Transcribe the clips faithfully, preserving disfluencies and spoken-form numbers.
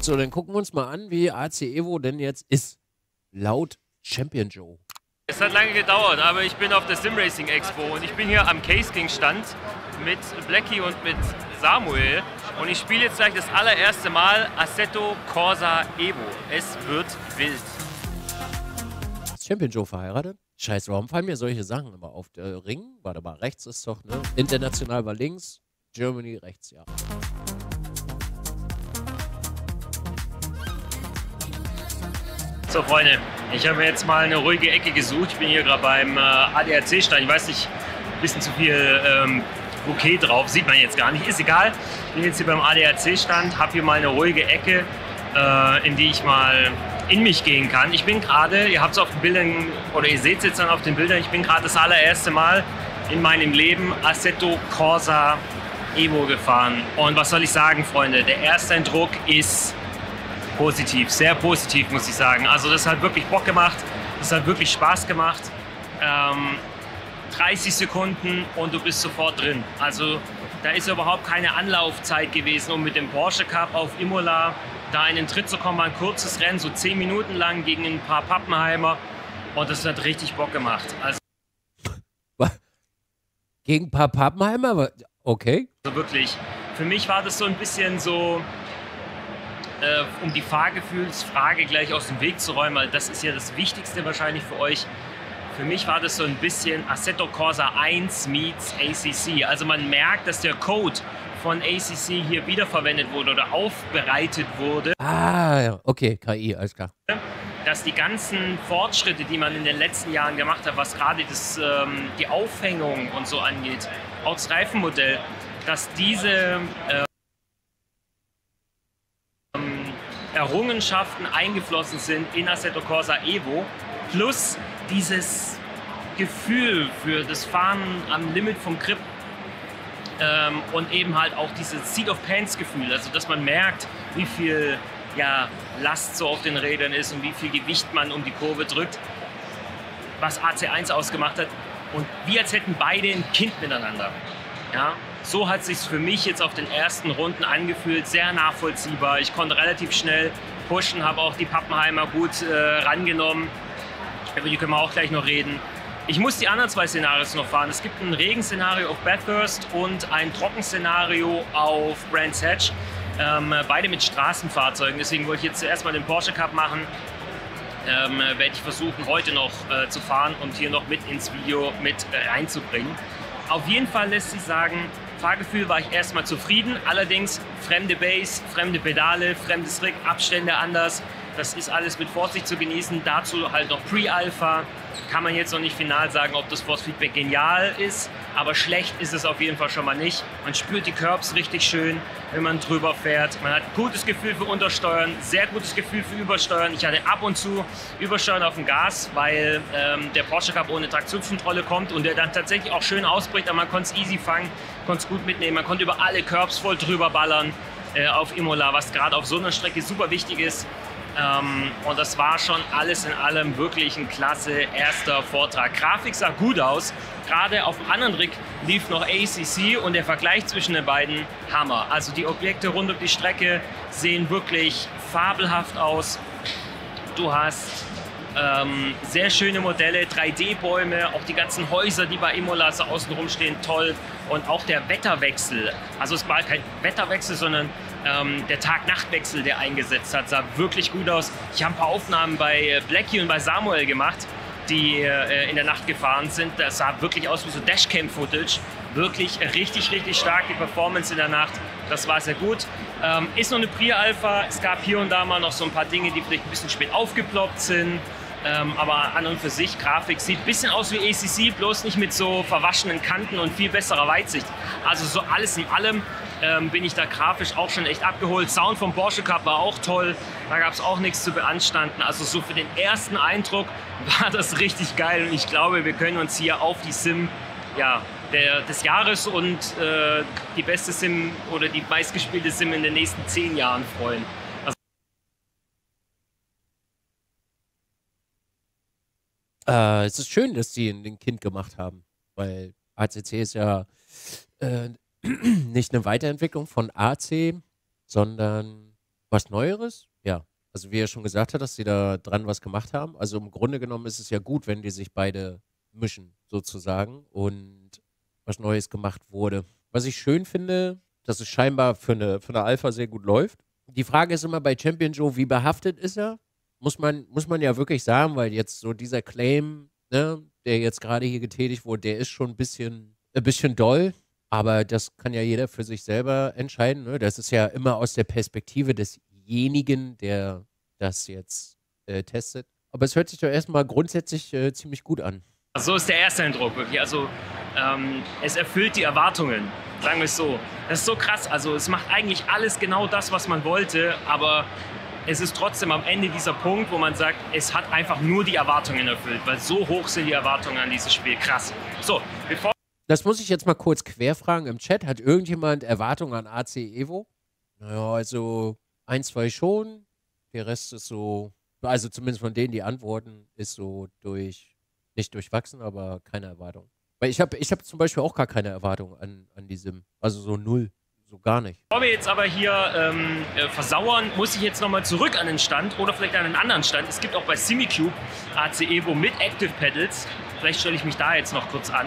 gemacht. So, dann gucken wir uns mal an, wie A C Evo denn jetzt ist. Laut Champion Joe. Es hat lange gedauert, aber ich bin auf der Sim Racing Expo und ich bin hier am Casting-Stand mit Blackie und mit Samuel und ich spiele jetzt gleich das allererste Mal Assetto Corsa Evo. Es wird wild. Ist Champion Joe verheiratet? Scheiß, warum fallen mir solche Sachen immer auf? Der Ring, warte mal, rechts ist doch, ne? International war links, Germany rechts, ja. So Freunde, ich habe mir jetzt mal eine ruhige Ecke gesucht. Ich bin hier gerade beim äh, A D A C-Stand. Ich weiß nicht, ein bisschen zu viel ähm, Bouquet drauf. Sieht man jetzt gar nicht. Ist egal. Ich bin jetzt hier beim A D A C-Stand, habe hier mal eine ruhige Ecke, äh, in die ich mal in mich gehen kann. Ich bin gerade, ihr habt es auf den Bildern, oder ihr seht es jetzt dann auf den Bildern, ich bin gerade das allererste Mal in meinem Leben Assetto Corsa Evo gefahren. Und was soll ich sagen, Freunde? Der Ersteindruck ist positiv, sehr positiv, muss ich sagen. Also das hat wirklich Bock gemacht, das hat wirklich Spaß gemacht. Ähm, dreißig Sekunden und du bist sofort drin. Also da ist überhaupt keine Anlaufzeit gewesen, um mit dem Porsche Cup auf Imola da in den Tritt zu kommen. War ein kurzes Rennen, so zehn Minuten lang gegen ein paar Pappenheimer und das hat richtig Bock gemacht. Also gegen ein paar Pappenheimer? Okay. Also wirklich, für mich war das so ein bisschen so, um die Fahrgefühlsfrage gleich aus dem Weg zu räumen, weil das ist ja das Wichtigste wahrscheinlich für euch. Für mich war das so ein bisschen Assetto Corsa eins meets A C C. Also man merkt, dass der Code von A C C hier wiederverwendet wurde oder aufbereitet wurde. Ah, okay, K I, alles klar. Dass die ganzen Fortschritte, die man in den letzten Jahren gemacht hat, was gerade das, ähm, die Aufhängung und so angeht, auch das Reifenmodell, dass diese Äh, Errungenschaften eingeflossen sind in Assetto Corsa Evo, plus dieses Gefühl für das Fahren am Limit vom Grip ähm, und eben halt auch dieses Seat of Pants Gefühl, also dass man merkt, wie viel ja, Last so auf den Rädern ist und wie viel Gewicht man um die Kurve drückt, was A C eins ausgemacht hat und wie als hätten beide ein Kind miteinander. Ja? So hat es sich für mich jetzt auf den ersten Runden angefühlt, sehr nachvollziehbar. Ich konnte relativ schnell pushen, habe auch die Pappenheimer gut äh, rangenommen. Über die können wir auch gleich noch reden. Ich muss die anderen zwei Szenarios noch fahren. Es gibt ein Regenszenario auf Bathurst und ein Trockenszenario auf Brands Hatch. Ähm, beide mit Straßenfahrzeugen, deswegen wollte ich jetzt zuerst mal den Porsche Cup machen. Ähm, werde ich versuchen, heute noch äh, zu fahren und hier noch mit ins Video mit reinzubringen. Auf jeden Fall lässt sich sagen, Fahrgefühl war ich erstmal zufrieden, allerdings fremde Base, fremde Pedale, fremdes Rig, Abstände anders, das ist alles mit Vorsicht zu genießen, dazu halt noch Pre-Alpha, kann man jetzt noch nicht final sagen, ob das Force-Feedback genial ist, aber schlecht ist es auf jeden Fall schon mal nicht, man spürt die Curbs richtig schön, wenn man drüber fährt, man hat ein gutes Gefühl für Untersteuern, sehr gutes Gefühl für Übersteuern, ich hatte ab und zu Übersteuern auf dem Gas, weil ähm, der Porsche Cup ohne Traktionskontrolle kommt und der dann tatsächlich auch schön ausbricht, aber man konnte es easy fangen, konnte es gut mitnehmen, man konnte über alle Curbs voll drüber ballern äh, auf Imola, was gerade auf so einer Strecke super wichtig ist. Ähm, und das war schon alles in allem wirklich ein klasse erster Vortrag. Grafik sah gut aus, gerade auf dem anderen Rig lief noch A C C und der Vergleich zwischen den beiden Hammer. Also die Objekte rund um die Strecke sehen wirklich fabelhaft aus. Du hast ähm, sehr schöne Modelle, drei D-Bäume, auch die ganzen Häuser, die bei Imola so außenrum stehen, toll. Und auch der Wetterwechsel, also es war kein Wetterwechsel, sondern Ähm, der Tag-Nacht-Wechsel, der eingesetzt hat, sah wirklich gut aus. Ich habe ein paar Aufnahmen bei Blackie und bei Samuel gemacht, die äh, in der Nacht gefahren sind. Das sah wirklich aus wie so Dashcam-Footage. Wirklich richtig, richtig stark die Performance in der Nacht. Das war sehr gut. Ähm, ist noch eine Pre-Alpha. Es gab hier und da mal noch so ein paar Dinge, die vielleicht ein bisschen spät aufgeploppt sind. Ähm, aber an und für sich, Grafik sieht ein bisschen aus wie A C C, bloß nicht mit so verwaschenen Kanten und viel besserer Weitsicht. Also so alles in allem ähm, bin ich da grafisch auch schon echt abgeholt. Sound vom Porsche Cup war auch toll, da gab es auch nichts zu beanstanden. Also so für den ersten Eindruck war das richtig geil und ich glaube, wir können uns hier auf die Sim ja, der, des Jahres und äh, die beste Sim oder die meistgespielte Sim in den nächsten zehn Jahren freuen. Äh, es ist schön, dass die ein Kind gemacht haben, weil A C C ist ja äh, nicht eine Weiterentwicklung von A C, sondern Was Neueres? Ja. Also wie er schon gesagt hat, dass sie da dran was gemacht haben. Also im Grunde genommen ist es ja gut, wenn die sich beide mischen, sozusagen, und was Neues gemacht wurde. Was ich schön finde, dass es scheinbar für eine, für eine Alpha sehr gut läuft. Die Frage ist immer bei Champion Joe, wie behaftet ist er? Muss man, muss man ja wirklich sagen, weil jetzt so dieser Claim, ne, der jetzt gerade hier getätigt wurde, der ist schon ein bisschen, ein bisschen doll. Aber das kann ja jeder für sich selber entscheiden. Ne? Das ist ja immer aus der Perspektive desjenigen, der das jetzt äh, testet. Aber es hört sich doch erstmal grundsätzlich äh, ziemlich gut an. So ist der erste Eindruck wirklich. Also ähm, es erfüllt die Erwartungen, sagen wir es so. Das ist so krass. Also es macht eigentlich alles genau das, was man wollte, aber es ist trotzdem am Ende dieser Punkt, wo man sagt, es hat einfach nur die Erwartungen erfüllt, weil so hoch sind die Erwartungen an dieses Spiel. Krass. So, bevor... Das muss ich jetzt mal kurz querfragen im Chat. Hat irgendjemand Erwartungen an A C Evo? Naja, also ein, zwei schon. Der Rest ist so, also zumindest von denen, die antworten, ist so durch, nicht durchwachsen, aber keine Erwartung. Weil ich habe ich hab zum Beispiel auch gar keine Erwartung an, an diesem, also so null. So gar nicht. Bevor wir jetzt aber hier ähm, versauern, muss ich jetzt nochmal zurück an den Stand oder vielleicht an einen anderen Stand. Es gibt auch bei Simucube A C Evo mit Active Pedals. Vielleicht stelle ich mich da jetzt noch kurz an.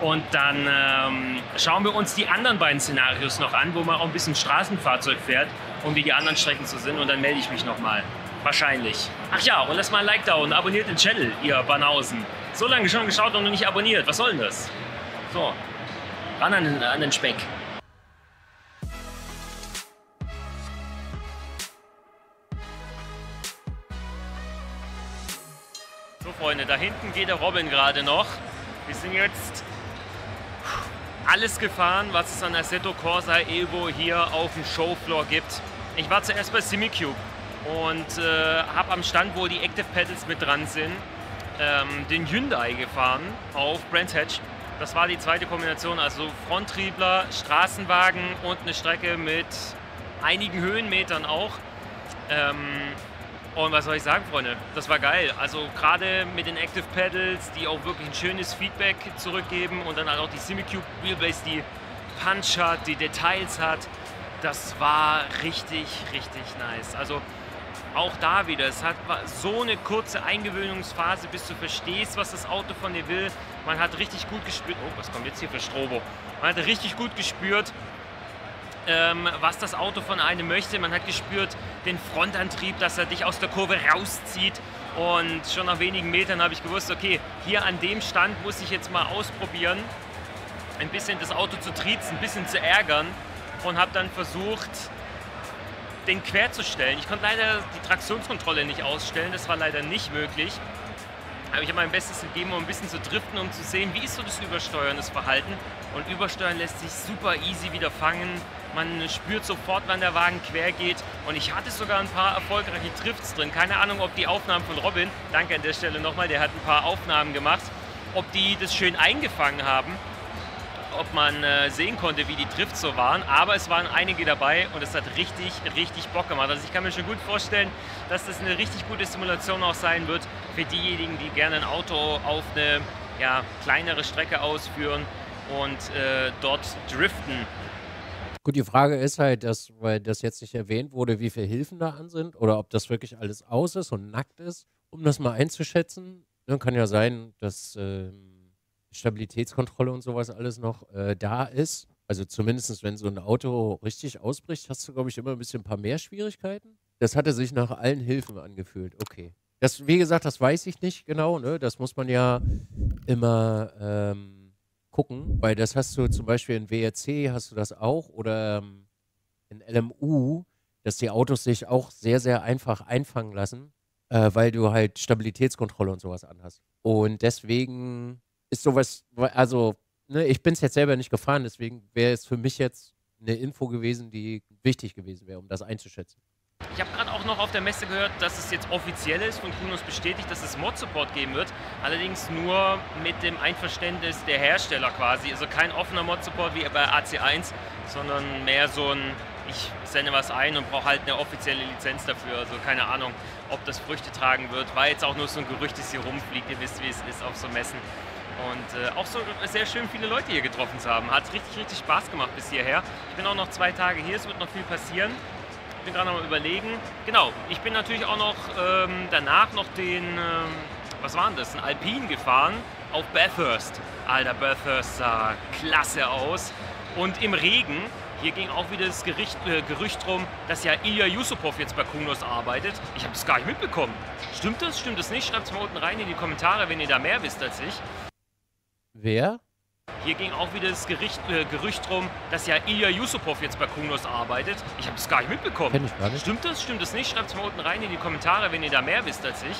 Und dann ähm, schauen wir uns die anderen beiden Szenarios noch an, wo man auch ein bisschen Straßenfahrzeug fährt und wie die anderen Strecken so sind. Und dann melde ich mich nochmal. Wahrscheinlich. Ach ja, und lasst mal ein Like da und abonniert den Channel, ihr Banausen. So lange schon geschaut und noch nicht abonniert. Was soll denn das? So, ran an den, an den Speck. Freunde, da hinten geht der Robin gerade noch. Wir sind jetzt alles gefahren, was es an Assetto Corsa Evo hier auf dem Showfloor gibt. Ich war zuerst bei Simucube und äh, habe am Stand, wo die Active Pedals mit dran sind, ähm, den Hyundai gefahren auf Brands Hatch. Das war die zweite Kombination, also Fronttriebler, Straßenwagen und eine Strecke mit einigen Höhenmetern auch. Ähm, Und was soll ich sagen, Freunde? Das war geil. Also gerade mit den Active Pedals, die auch wirklich ein schönes Feedback zurückgeben und dann halt auch die Simucube Wheelbase, die Punch hat, die Details hat. Das war richtig, richtig nice. Also auch da wieder. Es hat so eine kurze Eingewöhnungsphase, bis du verstehst, was das Auto von dir will. Man hat richtig gut gespürt. Oh, was kommt jetzt hier für Strobo? Man hat richtig gut gespürt, was das Auto von einem möchte. Man hat gespürt den Frontantrieb, dass er dich aus der Kurve rauszieht, und schon nach wenigen Metern habe ich gewusst, okay, hier an dem Stand muss ich jetzt mal ausprobieren, ein bisschen das Auto zu triezen, ein bisschen zu ärgern, und habe dann versucht, den querzustellen. Ich konnte leider die Traktionskontrolle nicht ausstellen, das war leider nicht möglich, aber ich habe mein Bestes gegeben, um ein bisschen zu driften, um zu sehen, wie ist so das Übersteuern, das Verhalten, und Übersteuern lässt sich super easy wieder fangen. Man spürt sofort, wann der Wagen quer geht. Und ich hatte sogar ein paar erfolgreiche Drifts drin. Keine Ahnung, ob die Aufnahmen von Robin, danke an der Stelle nochmal, der hat ein paar Aufnahmen gemacht, ob die das schön eingefangen haben, ob man äh, sehen konnte, wie die Drifts so waren. Aber es waren einige dabei und es hat richtig, richtig Bock gemacht. Also ich kann mir schon gut vorstellen, dass das eine richtig gute Simulation auch sein wird für diejenigen, die gerne ein Auto auf eine ja, kleinere Strecke ausführen und äh, dort driften. Gut, die Frage ist halt, dass, weil das jetzt nicht erwähnt wurde, wie viele Hilfen da an sind oder ob das wirklich alles aus ist und nackt ist, um das mal einzuschätzen. Dann kann ja sein, dass äh, Stabilitätskontrolle und sowas alles noch äh, da ist. Also zumindest, wenn so ein Auto richtig ausbricht, hast du, glaube ich, immer ein bisschen ein paar mehr Schwierigkeiten. Das hatte sich nach allen Hilfen angefühlt. Okay. Das, wie gesagt, das weiß ich nicht genau. Ne? Das muss man ja immer... Ähm, gucken, weil das hast du zum Beispiel in W R C, hast du das auch, oder ähm, in L M U, dass die Autos sich auch sehr, sehr einfach einfangen lassen, äh, weil du halt Stabilitätskontrolle und sowas anhast. Und deswegen ist sowas, also, ne, ich bin es jetzt selber nicht gefahren, deswegen wäre es für mich jetzt eine Info gewesen, die wichtig gewesen wäre, um das einzuschätzen. Ich habe gerade auch noch auf der Messe gehört, dass es jetzt offiziell ist, von KUNOS bestätigt, dass es Mod-Support geben wird. Allerdings nur mit dem Einverständnis der Hersteller quasi. Also kein offener Mod-Support wie bei A C eins, sondern mehr so ein, ich sende was ein und brauche halt eine offizielle Lizenz dafür. Also keine Ahnung, ob das Früchte tragen wird. War jetzt auch nur so ein Gerücht, das hier rumfliegt. Ihr wisst, wie es ist auf so Messen. Und äh, auch so sehr schön viele Leute hier getroffen zu haben. Hat richtig, richtig Spaß gemacht bis hierher. Ich bin auch noch zwei Tage hier, es wird noch viel passieren. bin gerade noch mal überlegen. Genau, ich bin natürlich auch noch ähm, danach noch den, ähm, was war denn das, ein Alpine gefahren auf Bathurst. Alter, Bathurst sah klasse aus. Und im Regen, hier ging auch wieder das Gericht, äh, Gerücht rum, dass ja Ilya Yusupov jetzt bei KUNOS arbeitet. Ich habe das gar nicht mitbekommen. Stimmt das? Stimmt das nicht? Schreibt es mal unten rein in die Kommentare, wenn ihr da mehr wisst als ich. Wer? Hier ging auch wieder das Gericht, äh, Gerücht rum, dass ja Ilya Yusupov jetzt bei KUNOS arbeitet. Ich habe das gar nicht mitbekommen. Kenn ich gar nicht. Stimmt das? Stimmt das nicht? Schreibt es mal unten rein in die Kommentare, wenn ihr da mehr wisst als ich.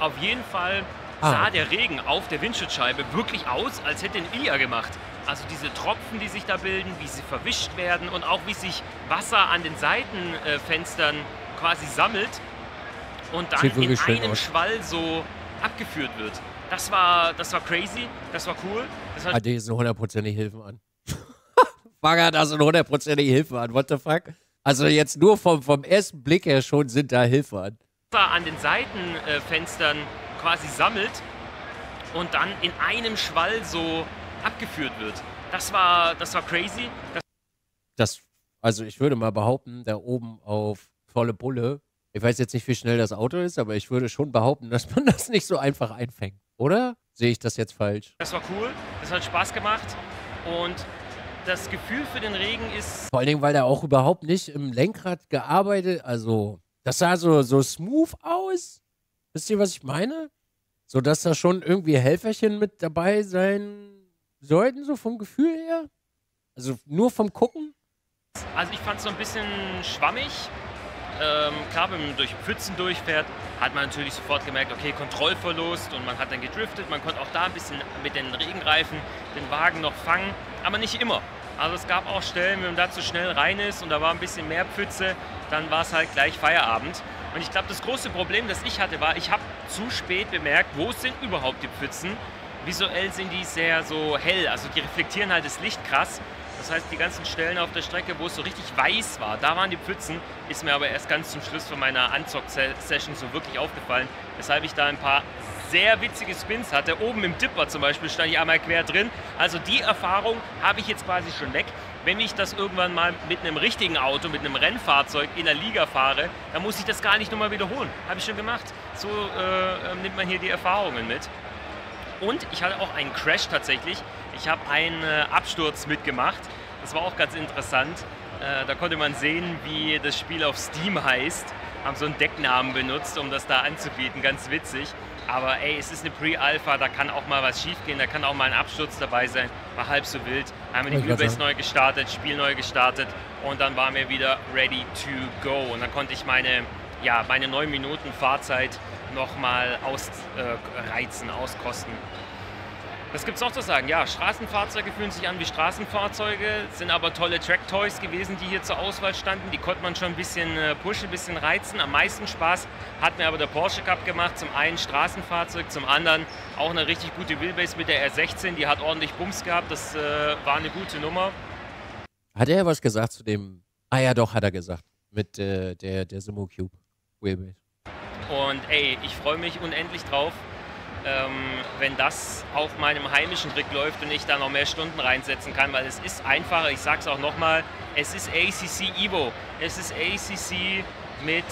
Auf jeden Fall ah. sah der Regen auf der Windschutzscheibe wirklich aus, als hätte ihn Ilya gemacht. Also diese Tropfen, die sich da bilden, wie sie verwischt werden und auch wie sich Wasser an den Seitenfenstern äh, quasi sammelt und dann in einem aus. Schwall so abgeführt wird. Das war, das war crazy, das war cool. Das hat die sind hundertprozentig Hilfen an. Bagger da sind hundertprozentig Hilfen an, what the fuck? Also jetzt nur vom, vom ersten Blick her schon sind da Hilfen an. Wasser an den Seitenfenstern äh, quasi sammelt und dann in einem Schwall so abgeführt wird. Das war, das war crazy. Das, das, also ich würde mal behaupten, da oben auf volle Bulle, ich weiß jetzt nicht, wie schnell das Auto ist, aber ich würde schon behaupten, dass man das nicht so einfach einfängt. Oder? Sehe ich das jetzt falsch? Das war cool, das hat Spaß gemacht und das Gefühl für den Regen ist... Vor allen Dingen, weil da auch überhaupt nicht im Lenkrad gearbeitet, also das sah so, so smooth aus. Wisst ihr, was ich meine? So, dass da schon irgendwie Helferchen mit dabei sein sollten, so vom Gefühl her? Also nur vom Gucken? Also ich fand es so ein bisschen schwammig. Ähm, klar, wenn man durch Pfützen durchfährt, hat man natürlich sofort gemerkt, okay, Kontrollverlust und man hat dann gedriftet. Man konnte auch da ein bisschen mit den Regenreifen den Wagen noch fangen, aber nicht immer. Also es gab auch Stellen, wenn man da zu schnell rein ist und da war ein bisschen mehr Pfütze, dann war es halt gleich Feierabend. Und ich glaube, das große Problem, das ich hatte, war, ich habe zu spät bemerkt, wo sind überhaupt die Pfützen. Visuell sind die sehr so hell, also die reflektieren halt das Licht krass. Das heißt, die ganzen Stellen auf der Strecke, wo es so richtig weiß war, da waren die Pfützen, ist mir aber erst ganz zum Schluss von meiner Anzock-Session so wirklich aufgefallen, weshalb ich da ein paar sehr witzige Spins hatte. Oben im Dipper zum Beispiel stand ich einmal quer drin. Also die Erfahrung habe ich jetzt quasi schon weg. Wenn ich das irgendwann mal mit einem richtigen Auto, mit einem Rennfahrzeug in der Liga fahre, dann muss ich das gar nicht nochmal wiederholen. Habe ich schon gemacht. So äh, nimmt man hier die Erfahrungen mit. Und ich hatte auch einen Crash tatsächlich. Ich habe einen äh, Absturz mitgemacht. Das war auch ganz interessant. Äh, da konnte man sehen, wie das Spiel auf Steam heißt. Haben so einen Decknamen benutzt, um das da anzubieten. Ganz witzig. Aber ey, es ist eine Pre-Alpha. Da kann auch mal was schief gehen. Da kann auch mal ein Absturz dabei sein. War halb so wild. Einmal die Wheelbase neu gestartet, Spiel neu gestartet. Und dann waren wir wieder ready to go. Und dann konnte ich meine, ja, meine neun Minuten Fahrzeit nochmal ausreizen, äh, auskosten. Das gibt's auch zu sagen. Ja, Straßenfahrzeuge fühlen sich an wie Straßenfahrzeuge, sind aber tolle Track-Toys gewesen, die hier zur Auswahl standen. Die konnte man schon ein bisschen äh, pushen, ein bisschen reizen. Am meisten Spaß hat mir aber der Porsche Cup gemacht. Zum einen Straßenfahrzeug, zum anderen auch eine richtig gute Wheelbase mit der R sechzehn. Die hat ordentlich Bums gehabt. Das äh, war eine gute Nummer. Hat er was gesagt zu dem... Ah ja, doch, hat er gesagt. Mit äh, der, der Simucube Wheelbase. Und ey, ich freue mich unendlich drauf, ähm, wenn das auf meinem heimischen Rig läuft und ich da noch mehr Stunden reinsetzen kann, weil es ist einfacher, ich sag's auch nochmal, es ist A C C Evo, es ist A C C mit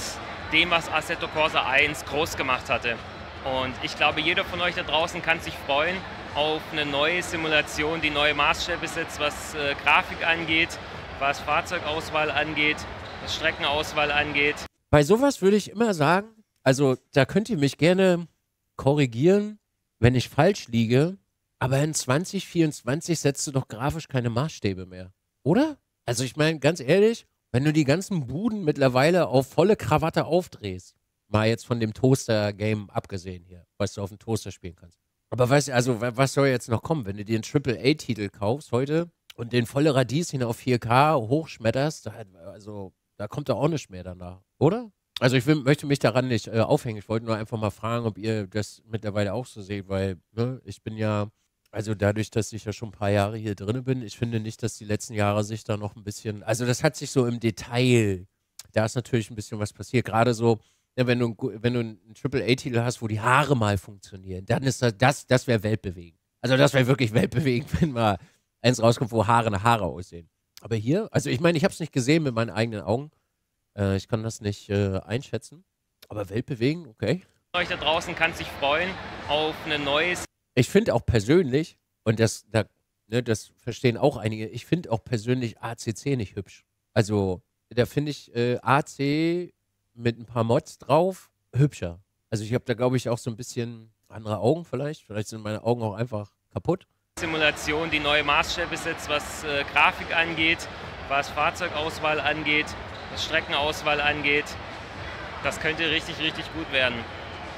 dem, was Assetto Corsa eins groß gemacht hatte. Und ich glaube, jeder von euch da draußen kann sich freuen auf eine neue Simulation, die neue Maßstäbe setzt, was äh, Grafik angeht, was Fahrzeugauswahl angeht, was Streckenauswahl angeht. Bei sowas würde ich immer sagen, also, da könnt ihr mich gerne korrigieren, wenn ich falsch liege, aber in zwanzig vierundzwanzig setzt du doch grafisch keine Maßstäbe mehr, oder? Also, ich meine, ganz ehrlich, wenn du die ganzen Buden mittlerweile auf volle Krawatte aufdrehst, mal jetzt von dem Toaster-Game abgesehen hier, was du auf dem Toaster spielen kannst. Aber was, also, was soll jetzt noch kommen, wenn du dir einen Triple A Titel kaufst heute und den volle Radieschen auf vier K hochschmetterst, da, also, da kommt doch auch nichts mehr danach, oder? Also ich will, möchte mich daran nicht äh, aufhängen. Ich wollte nur einfach mal fragen, ob ihr das mittlerweile auch so seht, weil ne, ich bin ja, also dadurch, dass ich ja schon ein paar Jahre hier drin bin, ich finde nicht, dass die letzten Jahre sich da noch ein bisschen, also das hat sich so im Detail, da ist natürlich ein bisschen was passiert. Gerade so, ne, wenn du, wenn du einen Triple A Titel hast, wo die Haare mal funktionieren, dann ist das, das, das wäre weltbewegend. Also das wäre wirklich weltbewegend, wenn mal eins rauskommt, wo Haare nach Haare aussehen. Aber hier, also ich meine, ich habe es nicht gesehen mit meinen eigenen Augen, Äh, ich kann das nicht äh, einschätzen, aber weltbewegend, okay. Euch da draußen kann sich freuen auf eine neue... Ich finde auch persönlich, und das, da, ne, das verstehen auch einige, ich finde auch persönlich A C C nicht hübsch. Also da finde ich äh, A C mit ein paar Mods drauf hübscher. Also ich habe da, glaube ich, auch so ein bisschen andere Augen vielleicht. Vielleicht sind meine Augen auch einfach kaputt. Simulation, die neue Maßstäbe ist jetzt, was äh, Grafik angeht, was Fahrzeugauswahl angeht, was Streckenauswahl angeht. Das könnte richtig, richtig gut werden.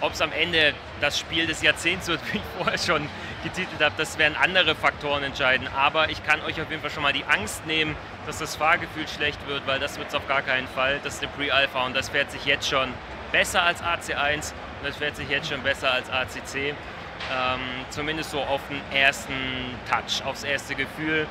Ob es am Ende das Spiel des Jahrzehnts wird, wie ich vorher schon getitelt habe, das werden andere Faktoren entscheiden. Aber ich kann euch auf jeden Fall schon mal die Angst nehmen, dass das Fahrgefühl schlecht wird, weil das wird es auf gar keinen Fall. Das ist eine Pre-Alpha und das fährt sich jetzt schon besser als A C eins und das fährt sich jetzt schon besser als A C C. Ähm, zumindest so auf den ersten Touch, aufs erste Gefühl.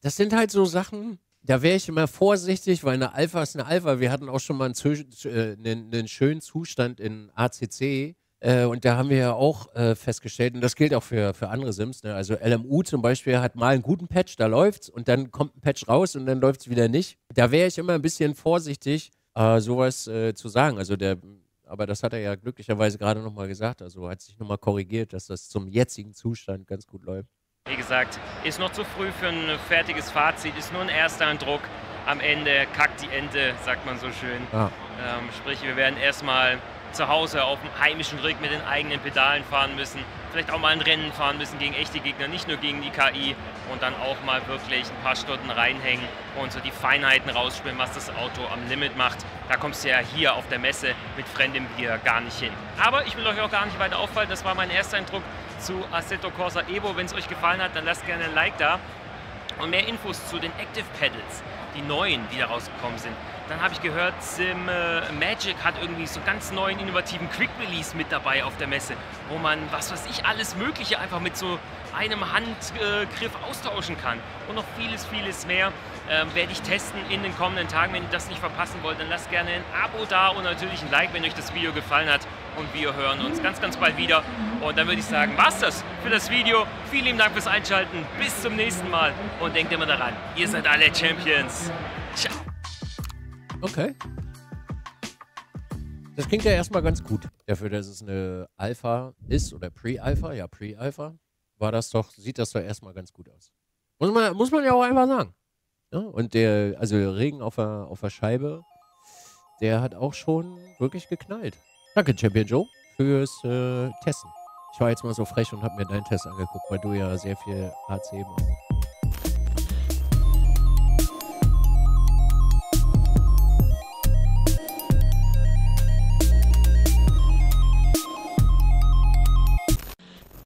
Das sind halt so Sachen, da wäre ich immer vorsichtig, weil eine Alpha ist eine Alpha. Wir hatten auch schon mal einen, äh, einen, einen schönen Zustand in A C C äh, und da haben wir ja auch äh, festgestellt, und das gilt auch für, für andere Sims, ne? Also L M U zum Beispiel hat mal einen guten Patch, da läuft's, und dann kommt ein Patch raus und dann läuft's wieder nicht. Da wäre ich immer ein bisschen vorsichtig, äh, sowas äh, zu sagen. Also der, aber das hat er ja glücklicherweise gerade nochmal gesagt, also hat sich nochmal korrigiert, dass das zum jetzigen Zustand ganz gut läuft. Wie gesagt, ist noch zu früh für ein fertiges Fazit, ist nur ein erster Eindruck. Am Ende kackt die Ente, sagt man so schön. Ah. Ähm, sprich, wir werden erstmal zu Hause auf dem heimischen Rig mit den eigenen Pedalen fahren müssen. Vielleicht auch mal ein Rennen fahren müssen gegen echte Gegner, nicht nur gegen die K I. Und dann auch mal wirklich ein paar Stunden reinhängen und so die Feinheiten rausspielen, was das Auto am Limit macht. Da kommst du ja hier auf der Messe mit fremdem Bier gar nicht hin. Aber ich will euch auch gar nicht weiter auffallen, das war mein erster Eindruck zu Assetto Corsa Evo. Wenn es euch gefallen hat, dann lasst gerne ein Like da. Und mehr Infos zu den Active Pedals, die neuen, die da rausgekommen sind. Dann habe ich gehört, Sim Magic hat irgendwie so ganz neuen, innovativen Quick-Release mit dabei auf der Messe, wo man, was weiß ich, alles Mögliche einfach mit so einem Handgriff austauschen kann. Und noch vieles, vieles mehr ähm, werde ich testen in den kommenden Tagen. Wenn ihr das nicht verpassen wollt, dann lasst gerne ein Abo da und natürlich ein Like, wenn euch das Video gefallen hat. Und wir hören uns ganz, ganz bald wieder. Und dann würde ich sagen, war's das für das Video. Vielen lieben Dank fürs Einschalten. Bis zum nächsten Mal. Und denkt immer daran, ihr seid alle Champions. Ciao. Okay. Das klingt ja erstmal ganz gut. Dafür, dass es eine Alpha ist oder Pre-Alpha, ja Pre-Alpha, war das doch, sieht das doch erstmal ganz gut aus. Muss man, muss man ja auch einfach sagen. Ja, und der, also der Regen auf der, auf der Scheibe, der hat auch schon wirklich geknallt. Danke, Champion Joe, fürs äh, Testen. Ich war jetzt mal so frech und habe mir deinen Test angeguckt, weil du ja sehr viel A C machst.